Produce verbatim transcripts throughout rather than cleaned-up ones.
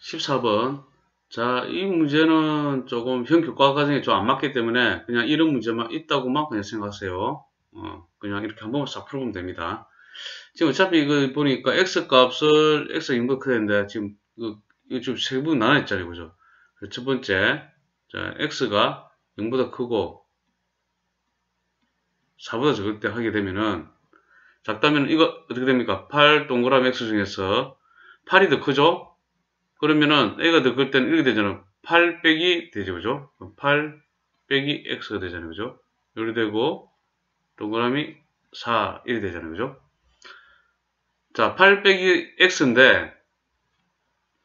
십사 번. 자, 이 문제는 조금 현 교과 과정에 좀 안 맞기 때문에 그냥 이런 문제만 있다고만 그냥 생각하세요. 어, 그냥 이렇게 한 번만 싹 풀어보면 됩니다. 지금 어차피 이거 보니까 x 값을 x 인버크했는데 지금 그, 이거 지금 세 부분 나눠 있잖아요, 그죠? 첫 번째, 자, x가 영보다 크고 사보다 적을 때 하게 되면은 작다면 이거 어떻게 됩니까? 팔 동그라미 x 중에서 팔이 더 크죠? 그러면은 a가 더 클 때는 이렇게 되잖아요. 팔 빼기 되죠, 그죠? 팔 빼기 x가 되잖아요, 그죠? 이렇게 되고 동그라미 사 이렇게 되잖아요, 그죠? 자, 팔 빼기 x인데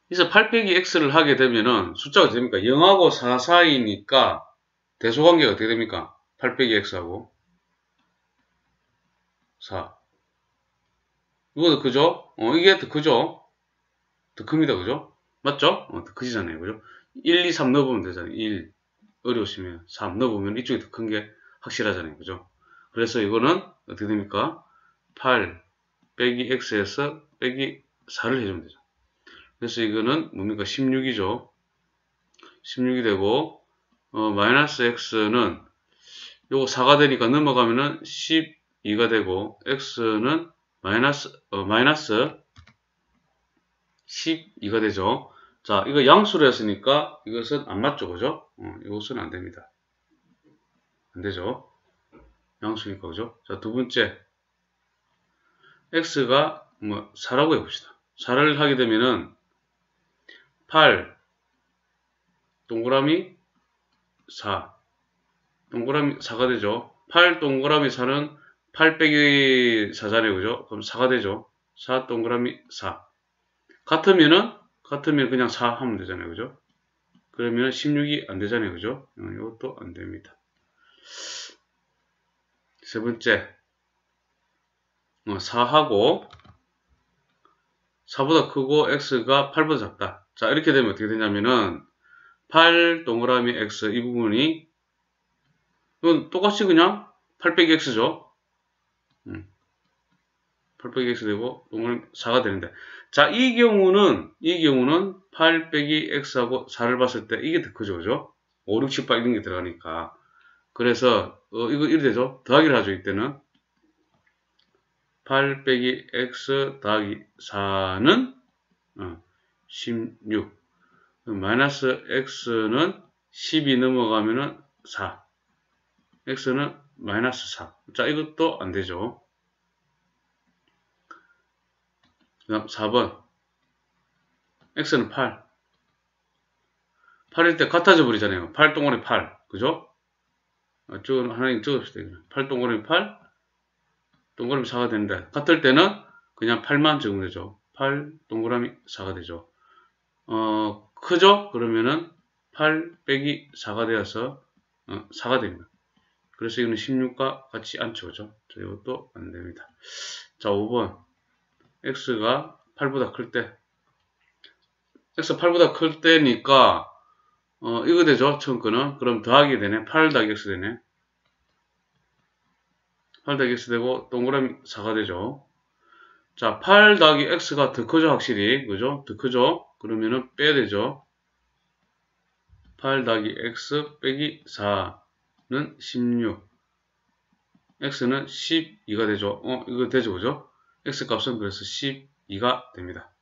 그래서 팔 빼기 x를 하게 되면은 숫자가 됩니까? 영하고 사 사이니까 대소관계가 어떻게 됩니까? 팔 빼기 x하고 사. 이거 더 크죠? 어, 이게 더 크죠? 더 큽니다, 그죠? 맞죠? 어, 더 크시잖아요, 그죠? 일, 이, 삼 넣어보면 되잖아요. 일, 어려우시면 삼 넣어보면 이쪽이 더 큰 게 확실하잖아요, 그죠? 그래서 이거는 어떻게 됩니까? 팔 빼기 x에서 빼기 사를 해주면 되죠. 그래서 이거는 뭡니까? 십육이죠. 십육이 되고, 어, 마이너스 x는 요거 사가 되니까 넘어가면은 십이가 되고, x는 마이너스, 어, 마이너스 십이가 되죠. 자, 이거 양수로 했으니까 이것은 안 맞죠, 그죠? 어, 이것은 안 됩니다. 안 되죠. 양수니까, 그죠? 자, 두 번째. x가 뭐, 사라고 해봅시다. 사를 하게 되면은, 팔, 동그라미, 사. 동그라미, 사가 되죠. 팔, 동그라미, 사는 팔 빼기 사잖아요. 그죠? 그럼 사가 되죠. 사, 동그라미, 사. 같으면은, 같으면 그냥 사 하면 되잖아요. 그죠? 그러면 십육이 안 되잖아요. 그죠? 이것도 안 됩니다. 세 번째. 사하고, 사보다 크고, x가 팔보다 작다. 자, 이렇게 되면 어떻게 되냐면은, 팔, 동그라미, x, 이 부분이, 이건 똑같이 그냥, 팔 빼기 x죠? 음. 팔 빼기 x 되고, 동그라미 사가 되는데. 자, 이 경우는, 이 경우는, 팔 빼기 x하고 사를 봤을 때, 이게 더 크죠? 그죠? 오, 육, 칠, 팔 이런 게 들어가니까. 그래서, 어, 이거 이렇게 되죠? 더하기를 하죠, 이때는. 팔 빼기 x 더하기 사는, 어. 십육. 마이너스 x는 십이 넘어가면은 사. x는 마이너스 사. 자, 이것도 안 되죠. 그 다음 사 번. x는 팔. 팔일 때 같아져 버리잖아요. 팔 동그라미 팔. 그죠? 아, 저건 하나님 적읍시다. 팔 동그라미 팔. 동그라미 사가 되는데, 같을 때는 그냥 팔만 적으면 되죠. 팔 동그라미 사가 되죠. 어, 크죠? 그러면은 팔 빼기 사가 되어서 어, 사가 됩니다. 그래서 이거는 십육과 같이 앉죠, 그죠? 자, 이것도 안 됩니다. 자, 오 번. x가 팔보다 클 때. x가 팔보다 클 때니까 어, 이거 되죠? 처음 거는. 그럼 더하기 되네. 팔 더하기 x 되네. 팔 더하기 x 되고 동그라미 사가 되죠. 자, 팔 더하기 x가 더 크죠, 확실히. 그죠? 더 크죠? 그러면은 빼야 되죠. 팔 더하기 x 빼기 사는 십육. x는 십이가 되죠. 어, 이거 되죠, 그죠? x 값은 그래서 십이가 됩니다.